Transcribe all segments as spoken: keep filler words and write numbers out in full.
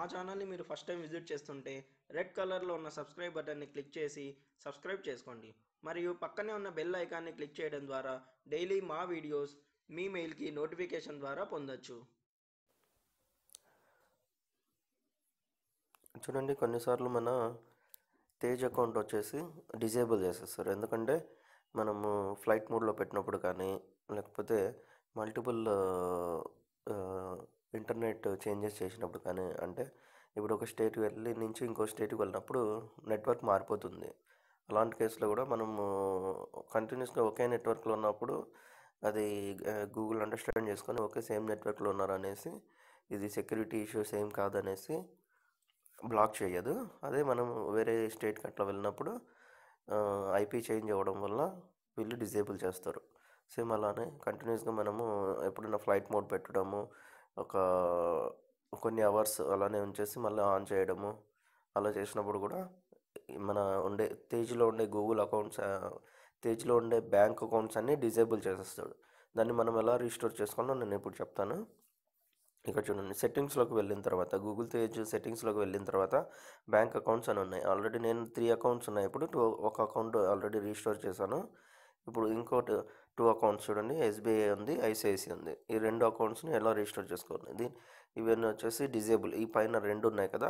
మా ఛానల్ని మీరు ఫస్ట్ టైం విజిట్ చేస్తుంటే రెడ్ కలర్లో ఉన్న సబ్స్క్రైబ్ బటన్ని క్లిక్ చేసి సబ్స్క్రైబ్ చేసుకోండి. మరియు పక్కనే ఉన్న బెల్ ఐకాన్ని క్లిక్ చేయడం ద్వారా డైలీ మా వీడియోస్ మీ మెయిల్కి నోటిఫికేషన్ ద్వారా పొందొచ్చు. చూడండి, కొన్నిసార్లు మన తేజ్ అకౌంట్ వచ్చేసి డిజేబుల్ చేసేస్తారు. ఎందుకంటే మనము ఫ్లైట్ మోడ్లో పెట్టినప్పుడు కానీ లేకపోతే మల్టిపుల్ ఇంటర్నెట్ చేంజెస్ చేసినప్పుడు కానీ, అంటే ఇప్పుడు ఒక స్టేట్ వెళ్ళి నుంచి ఇంకో స్టేట్కి వెళ్ళినప్పుడు నెట్వర్క్ మారిపోతుంది. అలాంటి కేసులో కూడా మనము కంటిన్యూస్గా ఒకే నెట్వర్క్లో ఉన్నప్పుడు అది గూగుల్ అండర్స్టాండ్ చేసుకొని ఒకే సేమ్ నెట్వర్క్లో ఉన్నారనేసి ఇది సెక్యూరిటీ ఇష్యూస్ ఏం కాదనేసి బ్లాక్ చేయదు. అదే మనం వేరే స్టేట్కి అట్లా వెళ్ళినప్పుడు ఐపీ చేంజ్ అవ్వడం వల్ల వీళ్ళు డిజేబుల్ చేస్తారు. సేమ్ అలానే కంటిన్యూస్గా మనము ఎప్పుడైనా ఫ్లైట్ మోడ్ పెట్టడము, ఒక కొన్ని అవర్స్ అలానే ఉంచేసి మళ్ళీ ఆన్ చేయడము, అలా చేసినప్పుడు కూడా మన ఉండే తేజ్లో ఉండే గూగుల్ అకౌంట్స్, తేజ్లో ఉండే బ్యాంక్ అకౌంట్స్ అన్నీ డిజేబుల్ చేసేస్తాడు. దాన్ని మనం ఎలా రీస్టోర్ చేసుకోవాలో నేను ఇప్పుడు చెప్తాను. ఇక్కడ చూడండి, సెట్టింగ్స్లోకి వెళ్ళిన తర్వాత గూగుల్ తేజ్ సెట్టింగ్స్లోకి వెళ్ళిన తర్వాత బ్యాంక్ అకౌంట్స్ అని ఉన్నాయి. ఆల్రెడీ నేను త్రీ అకౌంట్స్ ఉన్నాయి. ఇప్పుడు టూ ఒక అకౌంట్ ఆల్రెడీ రీస్టోర్ చేశాను. ఇప్పుడు ఇంకోటి టూ అకౌంట్స్ చూడండి, ఎస్బీఐ ఉంది, ఐసిఐసిఐ ఉంది. ఈ రెండు అకౌంట్స్ని ఎలా రీస్టోర్ చేసుకోవాలి? ఇది ఇవన్నీ వచ్చేసి డిజేబుల్. ఈ పైన రెండు ఉన్నాయి కదా,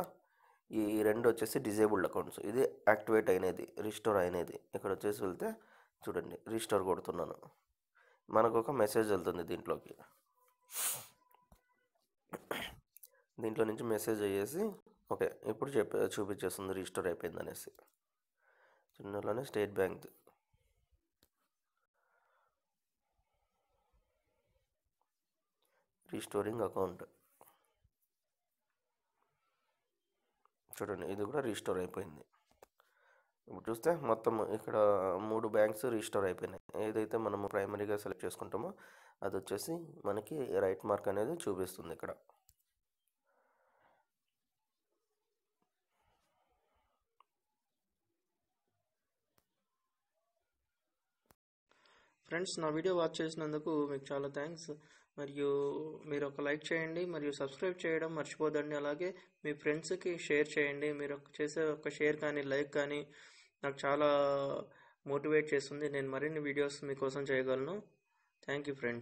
ఈ రెండు వచ్చేసి డిజేబుల్డ్ అకౌంట్స్. ఇది యాక్టివేట్ అయినది, రీస్టోర్ అయినది. ఇక్కడ వచ్చేసి వెళ్తే చూడండి, రీస్టోర్ కొడుతున్నాను, మనకు ఒక మెసేజ్ వెళ్తుంది. దీంట్లోకి దీంట్లో నుంచి మెసేజ్ అయ్యేసి ఓకే ఇప్పుడు చెప్పే చూపించేస్తుంది రీస్టోర్ అయిపోయింది అనేసి. చిన్నలోనే స్టేట్ బ్యాంక్ రీస్టోరింగ్ అకౌంట్ చూడండి, ఇది కూడా రీస్టోర్ అయిపోయింది. ఇప్పుడు చూస్తే మొత్తం ఇక్కడ మూడు బ్యాంక్స్ రీస్టోర్ అయిపోయినాయి. ఏదైతే మనము ప్రైమరీగా సెలెక్ట్ చేసుకుంటామో అది వచ్చేసి మనకి రైట్ మార్క్ అనేది చూపిస్తుంది. ఇక్కడ ఫ్రెండ్స్, నా వీడియో వాచ్ చేసినందుకు మీకు చాలా థ్యాంక్స్. మరియు మీరు ఒక లైక్ చేయండి, మరియు సబ్స్క్రైబ్ చేయడం మర్చిపోదండి. అలాగే మీ ఫ్రెండ్స్కి షేర్ చేయండి. మీరు చేసే ఒక షేర్ కానీ లైక్ కానీ నాకు చాలా మోటివేట్ చేస్తుంది. నేను మరిన్ని వీడియోస్ మీకోసం చేయగలను. Thank you friends.